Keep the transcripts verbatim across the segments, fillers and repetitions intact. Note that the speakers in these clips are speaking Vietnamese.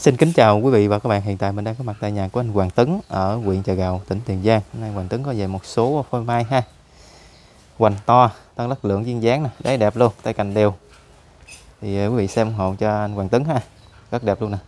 Xin kính chào quý vị và các bạn. Hiện tại mình đang có mặt tại nhà của anh Hoàng Tuấn ở huyện Trà Gào, tỉnh Tiền Giang. Hôm nay Hoàng Tuấn có về một số phôi mai ha, hoành to, tăng lắc lượng duyên dáng nè, đấy đẹp luôn, tay cành đều. Thì quý vị xem ủng hộ cho anh Hoàng Tuấn ha, rất đẹp luôn nè.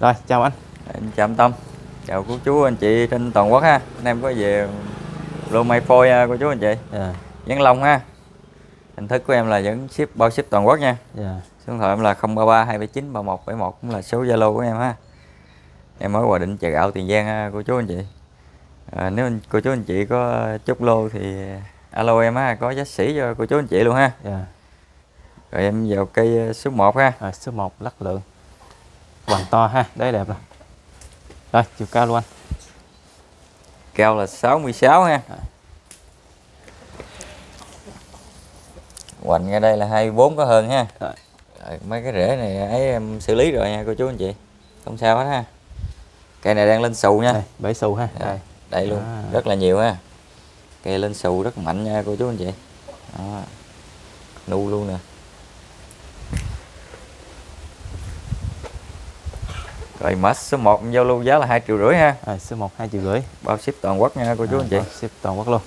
Rồi chào anh. Em chào anh Tâm, chào cô chú anh chị trên toàn quốc ha. Anh em có về lô mai phôi cô chú anh chị. À. Văn Long ha. Hình thức của em là vẫn ship bao ship toàn quốc nha. Yeah. Số điện thoại em là không ba ba hai bảy chín ba một bảy một, cũng là số Zalo của em ha. Em mới Hòa Định, Trà Gạo, Tiền Giang ha, cô chú anh chị. À, nếu anh, cô chú anh chị có chút lô thì alo em ha, có giá sỉ cho cô chú anh chị luôn ha. Yeah. Rồi em vào cây số một ha. À, số một lắc lượng. Hoành to ha, đấy đẹp rồi. Rồi, chiều cao luôn anh. Cao là sáu mươi sáu ha. À. Hoành ngay đây là hai mươi bốn có hơn ha. Rồi. Rồi, mấy cái rễ này ấy em xử lý rồi nha cô chú anh chị, không sao hết ha. Cây này đang lên xù nha, bể xù ha. Đây, đây luôn, à. Rất là nhiều ha. Cây lên xù rất mạnh nha cô chú anh chị. Đó. Nu luôn nè. Rồi mã số một giao lưu giá là hai triệu rưỡi ha. À, số một hai triệu rưỡi, bao ship toàn quốc nha cô chú à, anh chị. Bao ship toàn quốc luôn.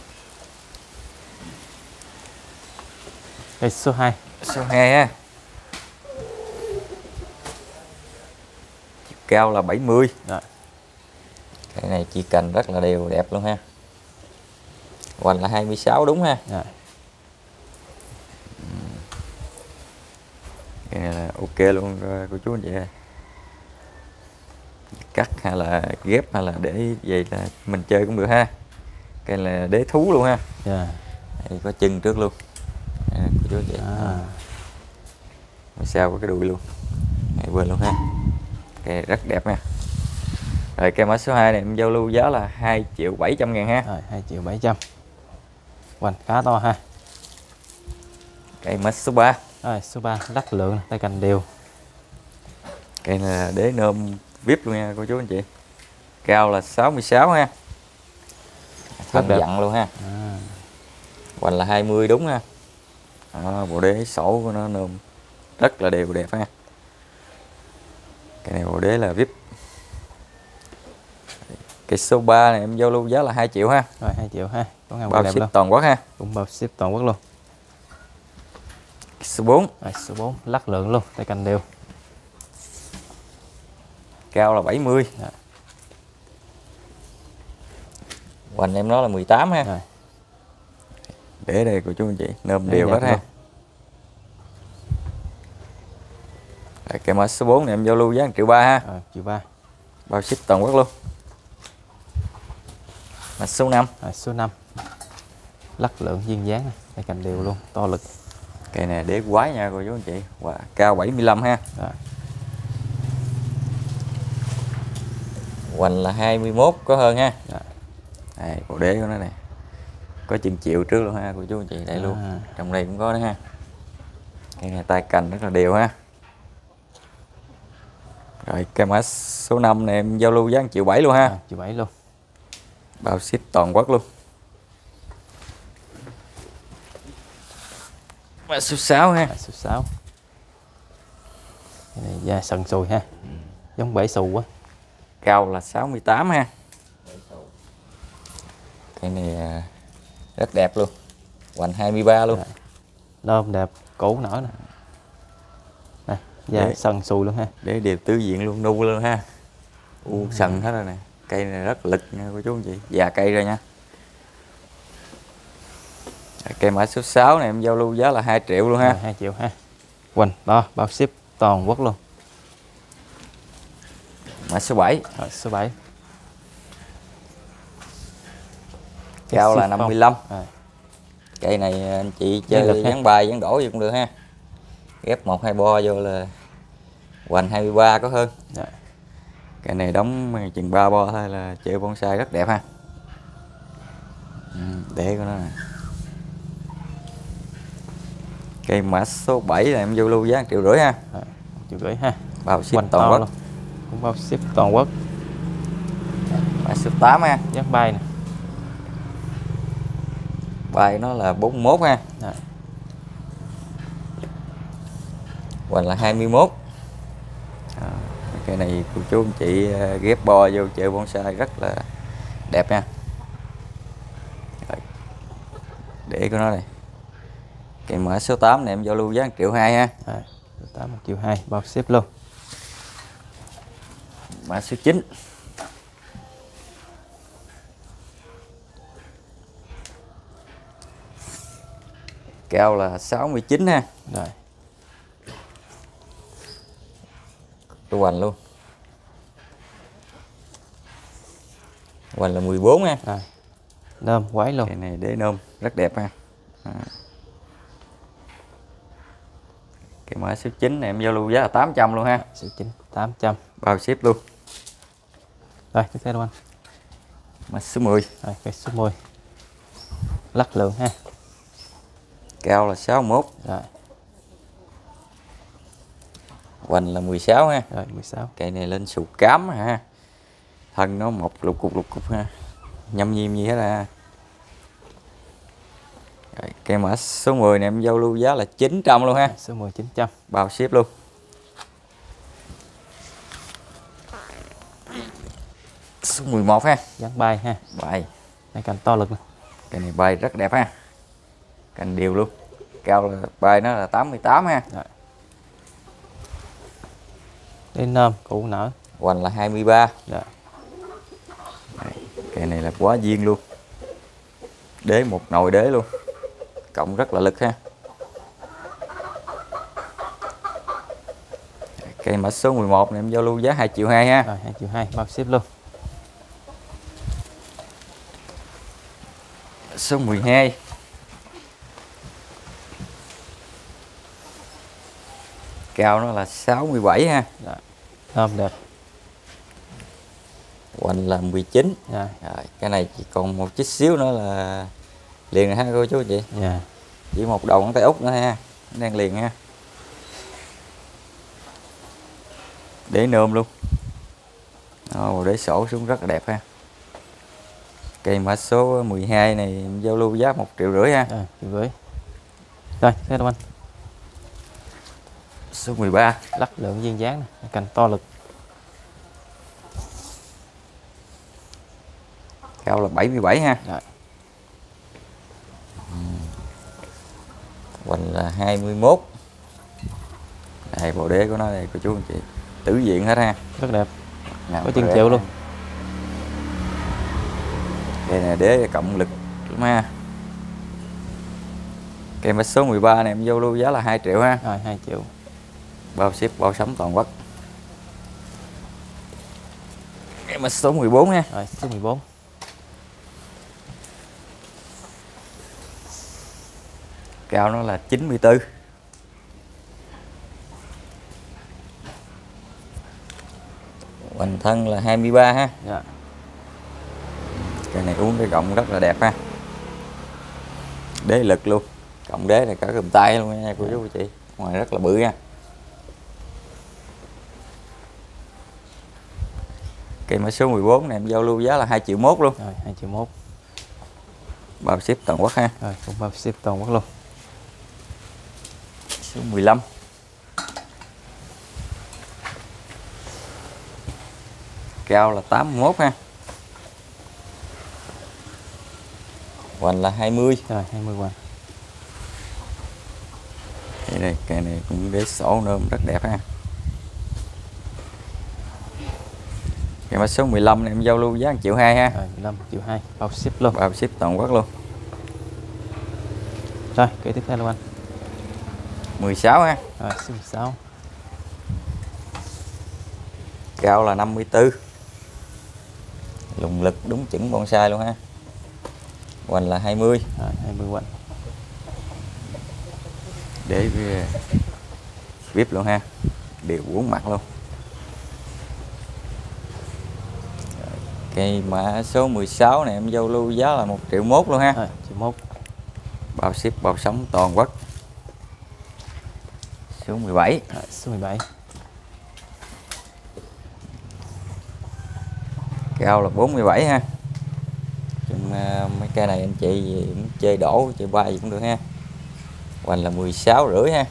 Đây, số hai. Số hai ha. Chiều cao là bảy mươi. Rồi. Cái này chỉ cành rất là đều đẹp luôn ha. Hoành là hai mươi sáu đúng ha. Rồi. Cái này là ok luôn cô chú anh chị. Cắt hay là ghép hay là để vậy là mình chơi cũng được ha. Cái này là đế thú luôn ha. Dạ. Đây có chân trước luôn. Chú vậy. À. Sao có cái đuôi luôn. Hai bên luôn ha. Cây rất đẹp nha. Rồi cây mã số hai này em giao lưu giá là hai triệu bảy trăm ngàn ha. Rồi hai triệu bảy trăm. Hoành khá to ha. Cây mã số ba. Rồi số ba lắc lượng, tay cành đều. Cây này là đế nôm vê i pê luôn nha cô chú anh chị. Cao là sáu mươi sáu ha. Thân dặn luôn ha. À. Hoành là hai mươi đúng ha. Đó, bộ đế sổ của nó nôm rất là đều đẹp ha. Cái này bộ đế là vê i pê. Cái số ba này em giao lưu giá là hai triệu ha. Rồi hai triệu ha. Có bao ship luôn. Toàn quốc ha. Cũng bao ship toàn quốc luôn. Cái số bốn. Rồi số bốn lắc lượng luôn, tay cành đều. Cao là bảy mươi. Rồi. Hoành em nói là mười tám ha. Rồi. Để đây của chú anh chị, nôm đều hết ha. Rồi, cái mã số bốn này em giao lưu giá một triệu ba ha. À, một triệu ba. Bao ship toàn quốc luôn. Mã số năm. À, số năm. Lắc lượng duyên dáng này, đây cành đều luôn, to lực. Cây này đế quái nha cô chú anh chị. Wow, cao bảy mươi lăm ha. Rồi. Hoành là hai mươi mốt có hơn ha. Rồi. Đây, bộ đế của nó nè. Có chừng chịu trước luôn ha cô chú anh chị, đây luôn. À. Trong đây cũng có đó ha. Cái này tay cành rất là đều ha. Rồi cái mã số năm này em giao lưu giá một triệu bảy luôn ha. À, một triệu bảy luôn. Bao ship toàn quốc luôn. Mã số sáu ha. Mã số sáu. Cái này da sần sùi ha. Ừ. Giống bể xù quá. Cao là sáu mươi tám ha. Cái này rất đẹp luôn. Hoành hai mươi ba luôn. Nôm đẹp, cổ nở nè. Nè, da sần sùi luôn ha. Để đều tứ diện luôn, nu luôn ha. U ừ, sần hết rồi nè. Cây này rất lực nha cô chú anh chị, già cây rồi nha. Cây mã số sáu này em giao lưu giá là hai triệu luôn ha. Rồi, hai triệu ha. Hoành to, bao ship toàn quốc luôn. Mã số bảy. Rồi, số bảy. Cao là năm mươi lăm. À. Cây này anh chị chơi dán bài, dán đổ gì cũng được ha. Ghép một hai bo vô là hoành hai mươi ba có hơn. Rồi. Cây này đóng chừng ba bo thôi là chơi bonsai rất đẹp ha. Ừ, để của nó nè. Cây mã số bảy là em vô lưu giá một triệu rưỡi ha. Rồi, một triệu rưỡi ha. Bao ship toàn quốc luôn. Cũng bao ship toàn quốc. Mã số tám ha, dán bài nè. Bài nó là bốn mươi mốt ha. Rồi. hoành là hai mươi mốt. À, cái này cô chú anh chị ghép bo vô chợ bonsai rất là đẹp nha. Để của nó này. Cây mã số tám này em giao lưu giá một triệu hai ha. À, tám một triệu hai bao ship luôn. Mã số chín. Cao là sáu mươi chín ha. Rồi. Tôi hoành luôn. Hoành là mười bốn ha. Rồi. Nôm quái luôn. Cái này để nôm rất đẹp ha. À. Cái mã số chín này em giao lưu giá là tám trăm luôn ha. Số chín tám trăm bao ship luôn. Rồi, tiếp theo luôn anh. Mã số mười. Rồi, cái số mười. Lắc lượng ha. Cao là sáu mươi mốt. Rồi. Hoành là mười sáu ha. Rồi, mười sáu. Cây này lên sụt cám ha. Thân nó mọc lục cục lục cục ha. Nhâm nhiêm gì hết ha. Rồi, cây mã số mười này em giao lưu giá là chín trăm luôn ha. Số mười chín trăm. Bao ship luôn. Số mười một ha. Dán bay ha. Bay. Cái cành to lực. Cây này bay rất đẹp ha. Cành đều luôn. Cao là bay nó là tám mươi tám ha. Rồi. Đến nôm củ nở. Hoành là hai mươi ba. Rồi. Cây này là quá duyên luôn. Đế một nồi đế luôn. Cộng rất là lực ha. Cây mã số mười một này em giao lưu giá hai triệu hai ha. Rồi hai triệu hai bao ship luôn. Số mười hai. Cao nó là sáu mươi bảy ha. Rồi. Thơm đẹp. Hoành là mười chín. Rồi. Rồi, cái này chỉ còn một chút xíu nữa là liền ha cô chú chị. Dạ. Chỉ một đầu ngón tay út nữa ha, đang liền ha. Để nôm luôn. Đó, để sổ xuống rất là đẹp ha. Cây mã số mười hai này giao lưu giá một triệu rưỡi ha. Rồi, một triệu rưỡi. Rồi, thế đâu anh. Số mười ba, lắc lượng viên dáng này, cành to lực. Cao là bảy mươi bảy ha. Rồi. Hoành là hai mươi mốt. Đây bộ đế của nó đây cô chú anh chị. Tử diện hết ha. Rất đẹp. Nào, có chân triệu luôn. Đây là đế cộng lực lắm ha. Cây mã số mười ba này em giao lưu giá là hai triệu ha. Rồi hai triệu. Bao ship bao sắm toàn quốc. Cây mã số mười bốn ha. Rồi số mười bốn. Cao nó là chín mươi tư. Hoành thân là hai mươi ba ha. Dạ. Cây này uống cái gọng rất là đẹp ha. Đế lực luôn. Cộng đế này cả cầm tay luôn nha cô chú và chị. Ngoài rất là bự nha. Cây mã số mười bốn này em giao lưu giá là hai triệu mốt luôn. Rồi hai triệu mốt. Bao ship toàn quốc ha. Rồi cũng bao ship toàn quốc luôn. Số mười lăm. Cao là tám mươi mốt ha. Hoành là hai mươi. Rồi hai mươi hoành. Đây này, cây này cũng đế sổ nôm rất đẹp ha. Cây mã số mười lăm này em giao lưu giá một triệu hai ha. Rồi mười lăm triệu hai bao ship luôn. Bao ship toàn quốc luôn. Rồi cây tiếp theo luôn anh. mười sáu ha. Rồi số mười sáu. Cao là năm mươi tư. Lùng lực đúng chuẩn bonsai luôn ha. Hoành là hai mươi. Rồi hai mươi hoành. Để bếp luôn ha. Đều uống mặt luôn. Cây mã số mười sáu này em giao lưu giá là một triệu mốt luôn ha. Rồi một triệu mốt. Bao ship bao sóng toàn quốc. Số mười bảy. Rồi, số mười bảy. Cao là bốn mươi bảy ha. Trên, uh, mấy cây này anh chị cũng chơi đổ, chơi bay gì cũng được ha. Hoành là mười sáu rưỡi ha.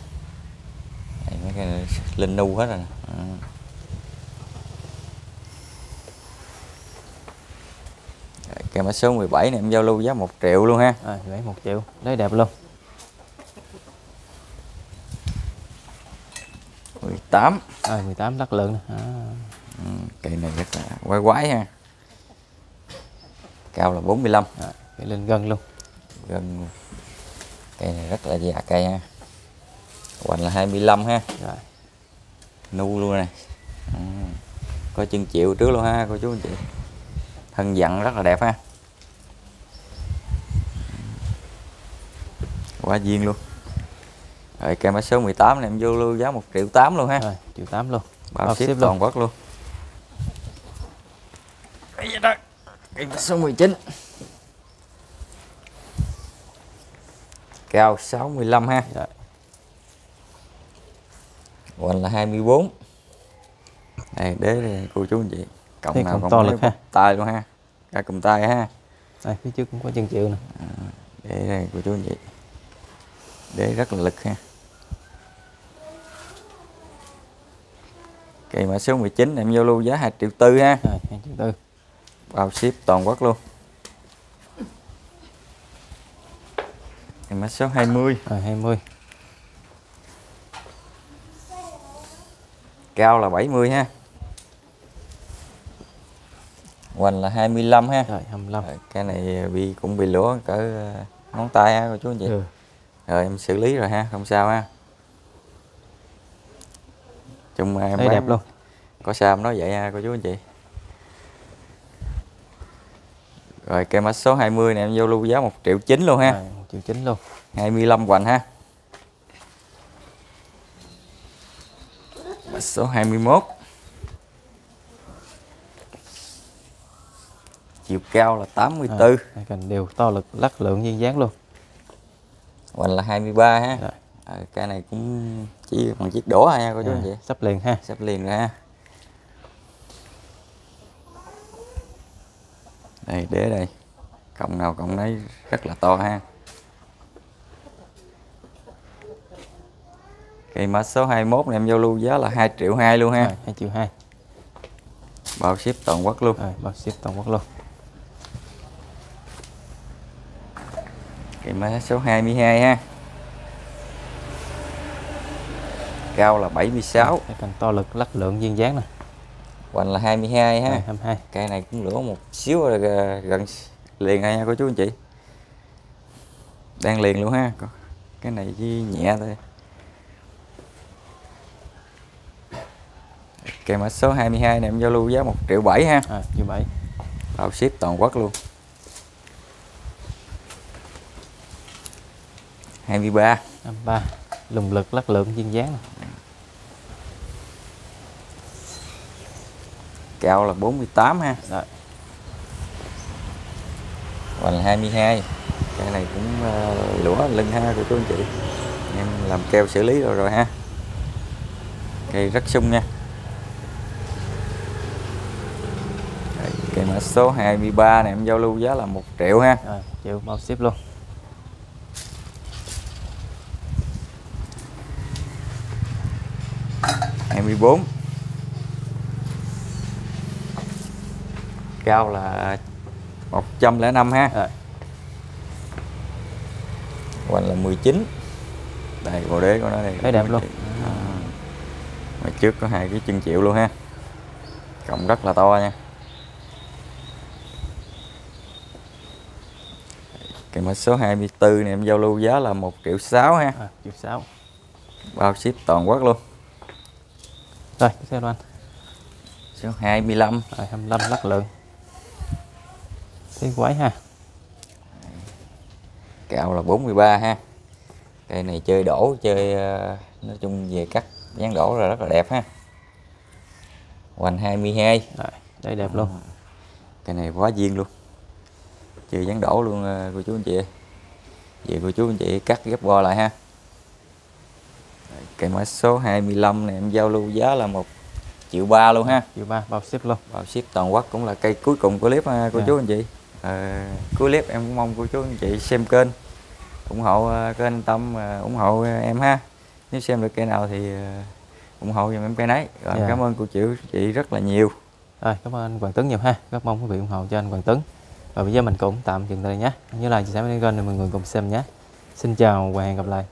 Đây, mấy lên nu hết rồi nè. À. Cây mã số mười bảy này em giao lưu giá một triệu luôn ha. À, một triệu. Đấy đẹp luôn. mười tám. À, mười tám đắt lượng nè. À. Ừ, cây này rất là quái quái ha. Cao là bốn mươi lăm. À, cây lên gân luôn. Gân luôn. Cây này rất là già cây ha. Hoành là hai mươi lăm ha. Rồi. Nu luôn này. À. Có chân chịu trước luôn ha cô chú anh chị. Thân dặn rất là đẹp ha. Quá duyên luôn. Rồi cây mã số mười tám này em vô lưu giá một triệu tám luôn ha. Rồi, một triệu tám luôn. Bao ship toàn quốc luôn. Đây đó. Cây mã số mười chín. Cao sáu mươi lăm ha. Rồi. Hoành là hai mươi bốn. Đây đế cô chú anh chị. Cộng nào cộng to lực ha. Tay luôn ha. Cả cùng tay ha. Đây phía trước cũng có chân chịu nè. À, đế này cô chú anh chị. Đế rất là lực ha. Cây mã số mười chín em giao lưu giá hai triệu tư ha. Rồi, hai triệu tư. Bao ship toàn quốc luôn. Cây mã số hai mươi. Rồi, hai mươi. Cao là bảy mươi ha. Hoành là hai mươi lăm ha. Rồi, hai mươi lăm. Rồi, cái này bị cũng bị lúa cỡ ngón tay ha cô chú anh chị. Ừ. Rồi em xử lý rồi ha, không sao ha. Chung em bán đẹp luôn. Có sao em nói vậy ha cô chú anh chị. Rồi cây mã số hai mươi này em vô lưu giá một triệu chín luôn ha. Rồi, một triệu chín luôn. hai mươi lăm hoành ha. Mã số hai mươi mốt. Chiều cao là tám mươi tư. Rồi, cành đều to lực, lắc lượng duyên dáng luôn. Hoành là hai mươi ba ha. Rồi. À, cái này cũng chỉ bằng chiếc đũa ha cô chú anh chị. Sắp liền ha. Sắp liền rồi ha. Đây đế đây. Cộng nào cộng đấy rất là to ha. Cây mã số hai mươi mốt này em giao lưu giá là hai triệu hai luôn ha. Rồi, hai triệu hai. Bao ship toàn quốc luôn. Rồi, bao ship toàn quốc luôn. Cây mã số hai mươi hai ha. Cao là bảy mươi sáu. Cái cành to lực lắc lượng duyên dáng nè. Hoành là hai mươi hai ha. hai mươi hai. Cây này cũng lửa một xíu rồi gần liền ha cô chú anh chị. Đang liền luôn ha. Cái này chỉ nhẹ thôi. Cây mã số hai mươi hai này em giao lưu giá một triệu bảy ha. À, một triệu bảy. Bao ship toàn quốc luôn. hai mươi ba. hai mươi ba. Lùng lực lắc lượng duyên dáng. Cao là bốn mươi tám ha. Rồi. Hoành là hai mươi hai. Cái này cũng uh, lũa lưng ha của chú anh chị. Em làm keo xử lý rồi rồi ha. Cây rất sung nha. Rồi, cây mã số hai mươi ba này em giao lưu giá là một triệu ha. Rồi, một triệu bao ship luôn. hai mươi bốn. Cao là một trăm lẻ năm ha. Rồi. Hoành là mười chín. Đây bộ đế của nó đây. Thấy đẹp luôn. À. Mà trước có hai cái chân chịu luôn ha. Cộng rất là to nha. Cái mã số hai mươi tư này em giao lưu giá là một triệu sáu ha. À, một triệu sáu. Bao ship toàn quốc luôn. Rồi, cái xe luôn anh. Số hai mươi lăm. Rồi, hai mươi lăm lắc lượng. Thế quái ha. Cao là bốn mươi ba ha. Cây này chơi đổ, chơi nói chung về cắt dán đổ là rất là đẹp ha. Hoành hai mươi hai. Rồi, đây đẹp luôn. Cây này quá duyên luôn. Chơi dán đổ luôn cô chú anh chị. Vậy cô chú anh chị cắt ghép bo lại ha. Cây mã số hai mươi lăm này em giao lưu giá là một triệu ba luôn ha. một triệu ba bao ship luôn. Bao ship toàn quốc cũng là cây cuối cùng của clip ha cô yeah. chú anh chị. À, cuối clip em cũng mong cô chú anh chị xem kênh, ủng hộ kênh Tâm, ủng hộ em ha. Nếu xem được cây nào thì ủng hộ dùm em cây nấy. Rồi, dạ. Cảm ơn cô Triệu chị rất là nhiều. Rồi, cảm ơn anh Hoàng Tuấn nhiều ha. Rất mong quý vị ủng hộ cho anh Hoàng Tuấn. Và bây giờ mình cũng tạm dừng tại đây nhé. Nhớ like, chia sẻ video để mọi người cùng xem nhé. Xin chào và hẹn gặp lại.